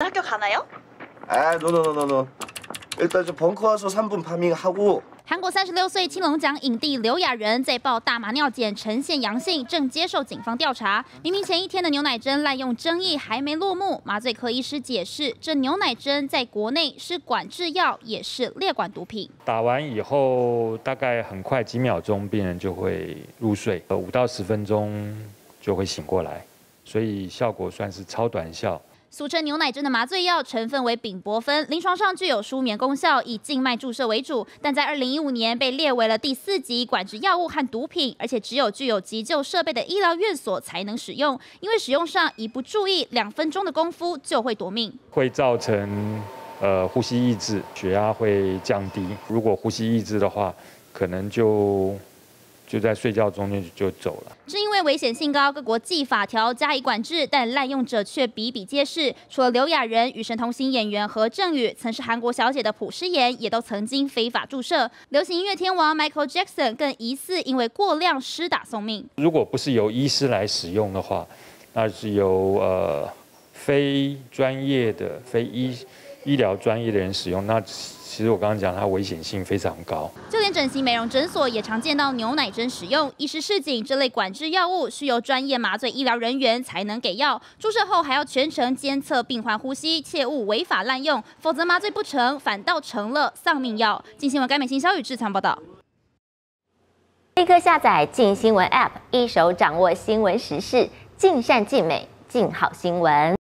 학교 가나요? 아, 노노노노노. 일단 저 벙커 와서 3분 파밍하고. 韩国36岁青龙奖影帝刘亚仁在报大麻尿检呈现阳性，正接受警方调查。明明前一天的牛奶针滥用争议还没落幕，麻醉科医师解释，这牛奶针在国内是管制药，也是列管毒品。打完以后，大概很快几秒钟，病人就会入睡，5到10分钟就会醒过来，所以效果算是超短效。 俗称牛奶针的麻醉药成分为丙泊酚，临床上具有舒眠功效，以静脉注射为主。但在2015年被列为了第4级管制药物和毒品，而且只有具有急救设备的医疗院所才能使用，因为使用上一不注意，2分钟的功夫就会夺命，会造成呼吸抑制，血压会降低。如果呼吸抑制的话，可能就在睡觉中间就走了。是因为危险性高，各国既法条加以管制，但滥用者却比比皆是。除了刘亚仁，与神同行演员何正宇，曾是韩国小姐的朴诗妍，也都曾经非法注射。流行音乐天王 Michael Jackson 更疑似因为过量施打送命。如果不是由医师来使用的话，那是由非专业的、非医疗专业的人使用，那其实我刚刚讲它危险性非常高。就连整形美容诊所也常见到牛奶针使用。医师示警，这类管制药物需由专业麻醉医疗人员才能给药，注射后还要全程监测病患呼吸，切勿违法滥用，否则麻醉不成，反倒成了丧命药。镜新闻甘美欣、萧宇志强报道。立刻下载镜新闻 App， 一手掌握新闻时事，尽善尽美，尽好新闻。